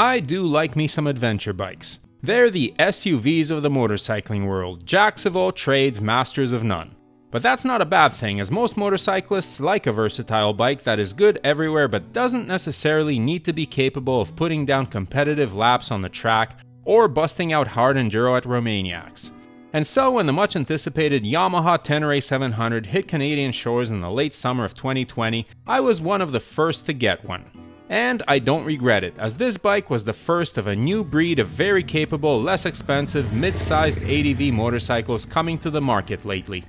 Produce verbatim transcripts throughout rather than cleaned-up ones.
I do like me some adventure bikes. They're the S U Vs of the motorcycling world, jacks of all trades, masters of none. But that's not a bad thing, as most motorcyclists like a versatile bike that is good everywhere but doesn't necessarily need to be capable of putting down competitive laps on the track or busting out hard enduro at Romaniacs. And so when the much anticipated Yamaha Tenere seven hundred hit Canadian shores in the late summer of twenty twenty, I was one of the first to get one. And I don't regret it, as this bike was the first of a new breed of very capable, less expensive, mid-sized A D V motorcycles coming to the market lately.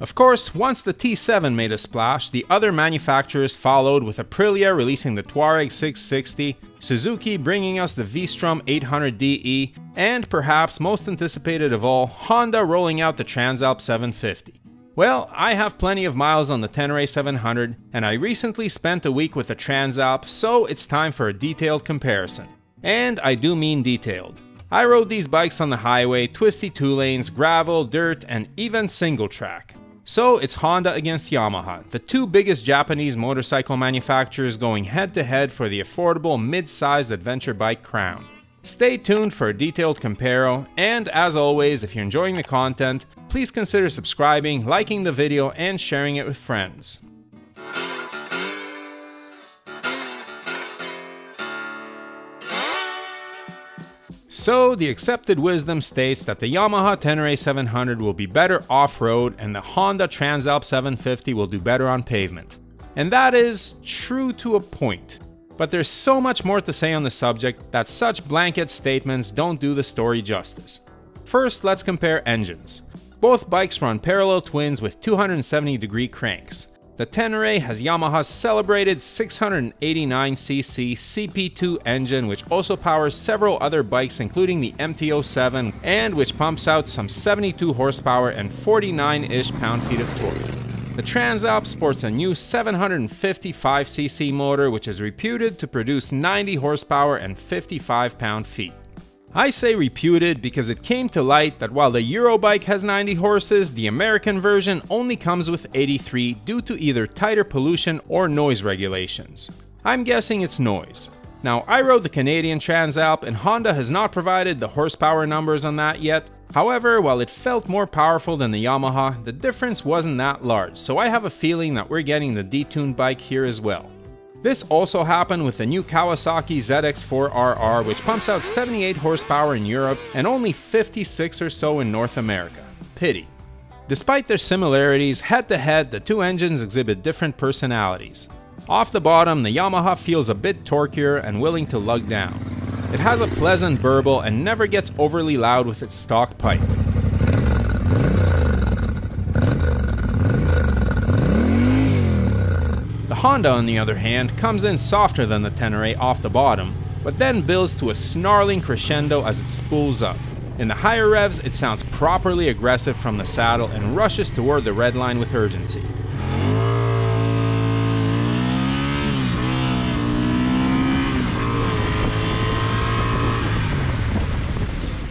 Of course, once the T seven made a splash, the other manufacturers followed, with Aprilia releasing the Tuareg six sixty, Suzuki bringing us the V-Strom eight hundred D E, and perhaps most anticipated of all, Honda rolling out the Transalp seven fifty. Well, I have plenty of miles on the Tenere seven hundred, and I recently spent a week with the Transalp, so it's time for a detailed comparison. And I do mean detailed. I rode these bikes on the highway, twisty two lanes, gravel, dirt, and even single track. So it's Honda against Yamaha, the two biggest Japanese motorcycle manufacturers going head-to-head for the affordable mid-sized adventure bike crown. Stay tuned for a detailed comparo, and as always, if you're enjoying the content, please consider subscribing, liking the video, and sharing it with friends. So the accepted wisdom states that the Yamaha Tenere seven hundred will be better off-road and the Honda Transalp seven fifty will do better on pavement. And that is true to a point. But there's so much more to say on the subject that such blanket statements don't do the story justice. First, let's compare engines. Both bikes run parallel twins with two hundred seventy degree cranks. The Tenere has Yamaha's celebrated six hundred eighty-nine c c C P two engine, which also powers several other bikes including the M T zero seven, and which pumps out some seventy-two horsepower and forty-nine-ish pound-feet of torque. The Transalp sports a new seven hundred fifty-five c c motor, which is reputed to produce ninety horsepower and fifty-five pound-feet. I say reputed because it came to light that while the Eurobike has ninety horses, the American version only comes with eighty-three due to either tighter pollution or noise regulations. I'm guessing it's noise. Now, I rode the Canadian Transalp, and Honda has not provided the horsepower numbers on that yet. However, while it felt more powerful than the Yamaha, the difference wasn't that large, so I have a feeling that we're getting the detuned bike here as well. This also happened with the new Kawasaki Z X four R R, which pumps out seventy-eight horsepower in Europe and only fifty-six or so in North America. Pity. Despite their similarities, head-to-head, the two engines exhibit different personalities. Off the bottom, the Yamaha feels a bit torquier and willing to lug down. It has a pleasant burble and never gets overly loud with its stock pipe. Honda, on the other hand, comes in softer than the Tenere off the bottom, but then builds to a snarling crescendo as it spools up. In the higher revs, it sounds properly aggressive from the saddle and rushes toward the red line with urgency.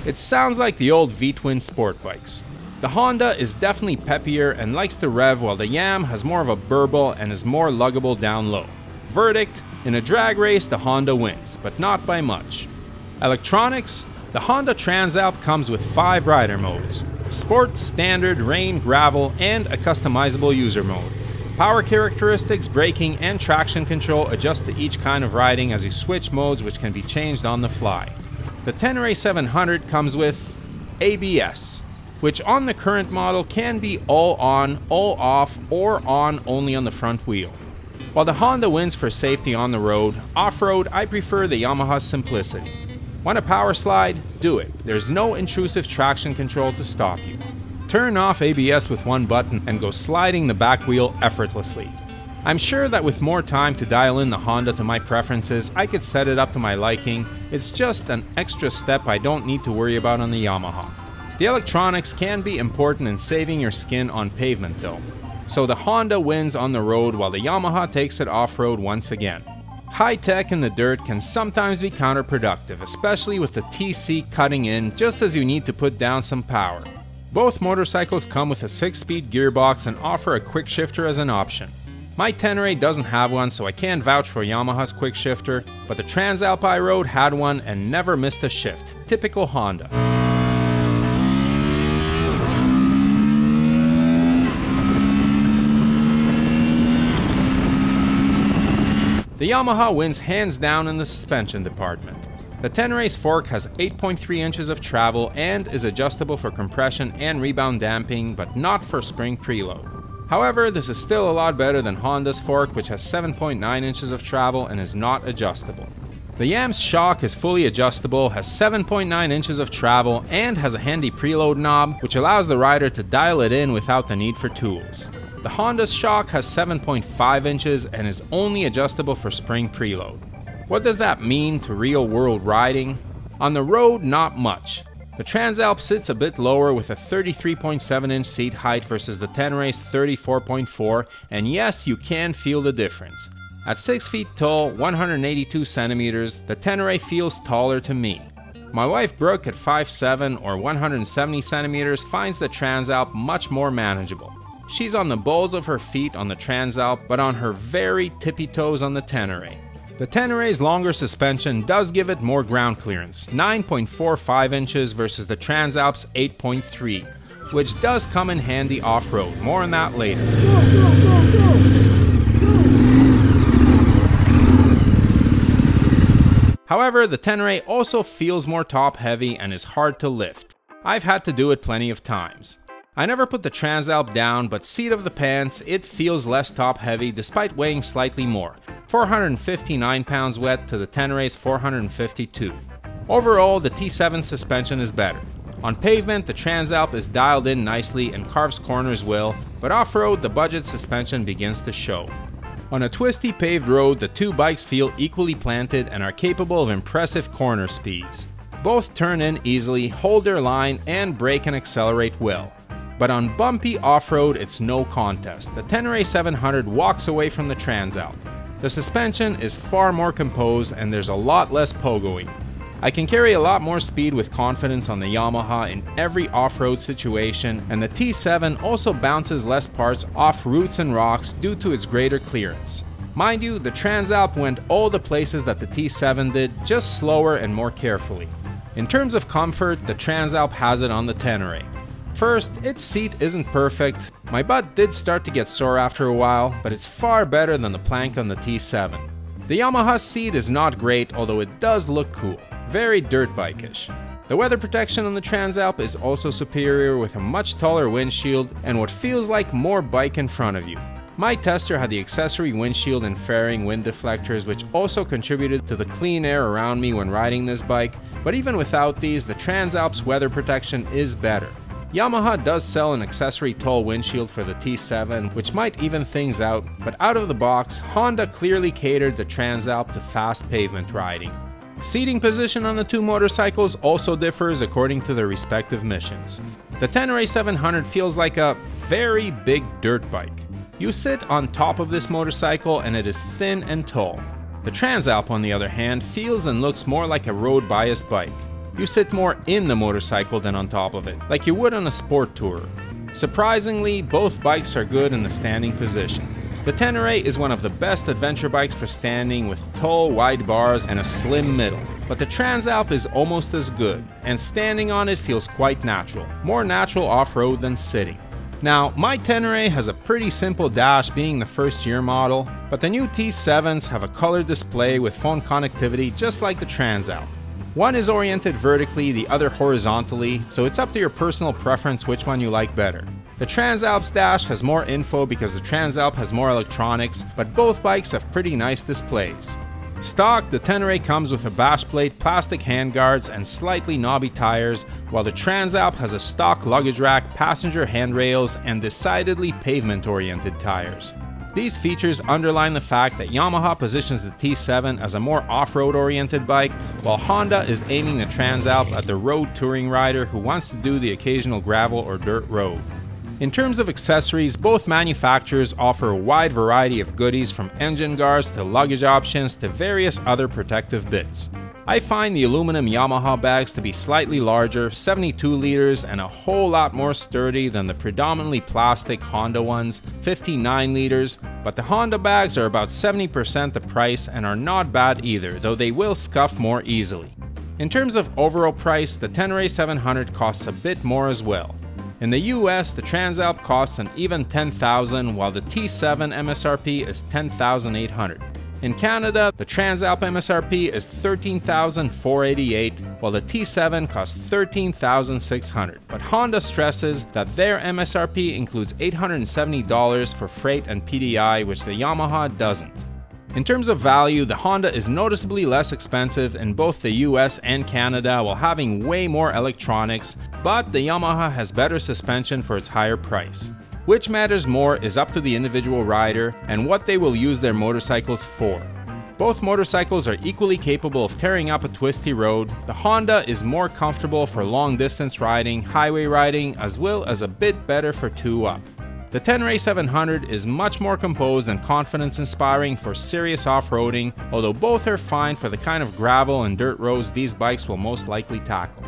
It sounds like the old V-twin sport bikes. The Honda is definitely peppier and likes to rev, while the Yam has more of a burble and is more luggable down low. Verdict: in a drag race, the Honda wins, but not by much. Electronics: the Honda Transalp comes with five rider modes: Sport, Standard, Rain, Gravel, and a customizable user mode. Power characteristics, braking, and traction control adjust to each kind of riding as you switch modes, which can be changed on the fly. The Tenere seven hundred comes with A B S, which on the current model can be all on, all off, or on only on the front wheel. While the Honda wins for safety on the road, off-road I prefer the Yamaha's simplicity. Want a power slide? Do it. There's no intrusive traction control to stop you. Turn off A B S with one button and go sliding the back wheel effortlessly. I'm sure that with more time to dial in the Honda to my preferences, I could set it up to my liking. It's just an extra step I don't need to worry about on the Yamaha. The electronics can be important in saving your skin on pavement though. So the Honda wins on the road while the Yamaha takes it off-road once again. High tech in the dirt can sometimes be counterproductive, especially with the T C cutting in just as you need to put down some power. Both motorcycles come with a six-speed gearbox and offer a quick shifter as an option. My Tenere doesn't have one, so I can't vouch for Yamaha's quick shifter, but the Transalp I rode had one and never missed a shift. Typical Honda. The Yamaha wins hands down in the suspension department. The Tenere's fork has eight point three inches of travel and is adjustable for compression and rebound damping, but not for spring preload. However, this is still a lot better than Honda's fork, which has seven point nine inches of travel and is not adjustable. The Yam's shock is fully adjustable, has seven point nine inches of travel, and has a handy preload knob, which allows the rider to dial it in without the need for tools. The Honda's shock has seven point five inches and is only adjustable for spring preload. What does that mean to real-world riding? On the road, not much. The Transalp sits a bit lower with a thirty-three point seven inch seat height versus the Tenere's thirty-four point four, and yes, you can feel the difference. At six feet tall, one hundred eighty-two centimeters, the Tenere feels taller to me. My wife Brooke at five seven or one hundred seventy centimeters finds the Transalp much more manageable. She's on the balls of her feet on the Transalp, but on her very tippy toes on the Tenere. The Tenere's longer suspension does give it more ground clearance, nine point four five inches versus the Transalp's eight point three, which does come in handy off-road. More on that later. Go, go, go, go. However, the Tenere also feels more top-heavy and is hard to lift. I've had to do it plenty of times. I never put the Transalp down, but seat of the pants, it feels less top-heavy despite weighing slightly more, four hundred fifty-nine pounds wet to the Tenere's four hundred fifty-two. Overall, the T seven suspension is better. On pavement, the Transalp is dialed in nicely and carves corners well, but off-road, the budget suspension begins to show. On a twisty paved road, the two bikes feel equally planted and are capable of impressive corner speeds. Both turn in easily, hold their line, and brake and accelerate well. But on bumpy off-road, it's no contest. The Tenere seven hundred walks away from the Transalp. The suspension is far more composed and there's a lot less pogoing. I can carry a lot more speed with confidence on the Yamaha in every off-road situation, and the T seven also bounces less parts off roots and rocks due to its greater clearance. Mind you, the Transalp went all the places that the T seven did, just slower and more carefully. In terms of comfort, the Transalp has it on the Tenere. First, its seat isn't perfect. My butt did start to get sore after a while, but it's far better than the plank on the T seven. The Yamaha's seat is not great, although it does look cool. Very dirt bike-ish. The weather protection on the Transalp is also superior with a much taller windshield and what feels like more bike in front of you. My tester had the accessory windshield and fairing wind deflectors, which also contributed to the clean air around me when riding this bike, but even without these, the Transalp's weather protection is better. Yamaha does sell an accessory tall windshield for the T seven, which might even things out, but out of the box, Honda clearly catered the Transalp to fast pavement riding. Seating position on the two motorcycles also differs according to their respective missions. The Tenere seven hundred feels like a very big dirt bike. You sit on top of this motorcycle and it is thin and tall. The Transalp, on the other hand, feels and looks more like a road-biased bike. You sit more in the motorcycle than on top of it, like you would on a sport tour. Surprisingly, both bikes are good in the standing position. The Tenere is one of the best adventure bikes for standing with tall, wide bars and a slim middle, but the Transalp is almost as good, and standing on it feels quite natural, more natural off-road than sitting. Now, my Tenere has a pretty simple dash being the first year model, but the new T sevens have a color display with phone connectivity just like the Transalp. One is oriented vertically, the other horizontally, so it's up to your personal preference which one you like better. The Transalp's dash has more info because the Transalp has more electronics, but both bikes have pretty nice displays. Stock, the Tenere comes with a bash plate, plastic handguards, and slightly knobby tires, while the Transalp has a stock luggage rack, passenger handrails, and decidedly pavement-oriented tires. These features underline the fact that Yamaha positions the T seven as a more off-road oriented bike, while Honda is aiming the Transalp at the road touring rider who wants to do the occasional gravel or dirt road. In terms of accessories, both manufacturers offer a wide variety of goodies from engine guards to luggage options to various other protective bits. I find the aluminum Yamaha bags to be slightly larger, seventy-two liters, and a whole lot more sturdy than the predominantly plastic Honda ones, fifty-nine liters, But the Honda bags are about seventy percent the price and are not bad either, though they will scuff more easily. In terms of overall price, the Tenere seven hundred costs a bit more as well. In the U S, the Transalp costs an even ten thousand dollars, while the T seven M S R P is ten thousand eight hundred dollars. In Canada, the Transalp M S R P is thirteen thousand four hundred eighty-eight dollars, while the T seven costs thirteen thousand six hundred dollars, but Honda stresses that their M S R P includes eight hundred seventy dollars for freight and P D I, which the Yamaha doesn't. In terms of value, the Honda is noticeably less expensive in both the U S and Canada while having way more electronics, but the Yamaha has better suspension for its higher price. Which matters more is up to the individual rider and what they will use their motorcycles for. Both motorcycles are equally capable of tearing up a twisty road. The Honda is more comfortable for long distance riding, highway riding, as well as a bit better for two-up. The Tenere seven hundred is much more composed and confidence-inspiring for serious off-roading, although both are fine for the kind of gravel and dirt roads these bikes will most likely tackle.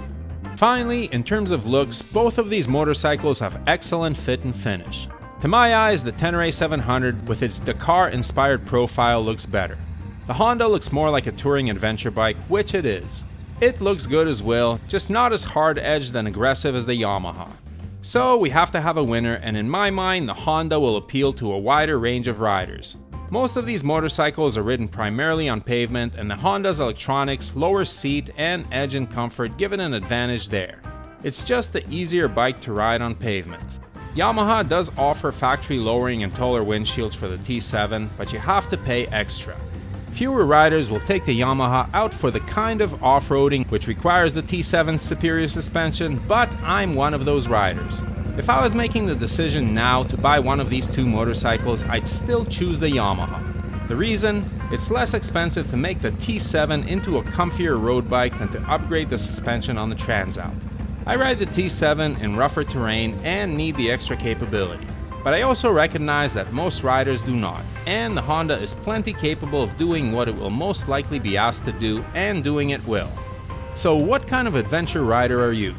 Finally, in terms of looks, both of these motorcycles have excellent fit and finish. To my eyes, the Tenere seven hundred with its Dakar-inspired profile looks better. The Honda looks more like a touring adventure bike, which it is. It looks good as well, just not as hard-edged and aggressive as the Yamaha. So we have to have a winner, and in my mind, the Honda will appeal to a wider range of riders. Most of these motorcycles are ridden primarily on pavement, and the Honda's electronics, lower seat, and edge and comfort give it an advantage there. It's just the easier bike to ride on pavement. Yamaha does offer factory lowering and taller windshields for the T seven, but you have to pay extra. Fewer riders will take the Yamaha out for the kind of off-roading which requires the T seven's superior suspension, but I'm one of those riders. If I was making the decision now to buy one of these two motorcycles, I'd still choose the Yamaha. The reason? It's less expensive to make the T seven into a comfier road bike than to upgrade the suspension on the Transalp. I ride the T seven in rougher terrain and need the extra capability, but I also recognize that most riders do not, and the Honda is plenty capable of doing what it will most likely be asked to do, and doing it well. So what kind of adventure rider are you?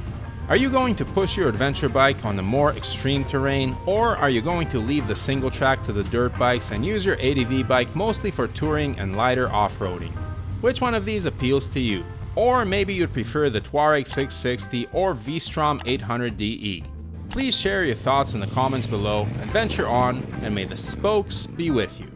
Are you going to push your adventure bike on the more extreme terrain, or are you going to leave the single track to the dirt bikes and use your A D V bike mostly for touring and lighter off-roading? Which one of these appeals to you? Or maybe you'd prefer the Tuareg six sixty or V-Strom eight hundred D E. Please share your thoughts in the comments below, adventure on, and may the spokes be with you.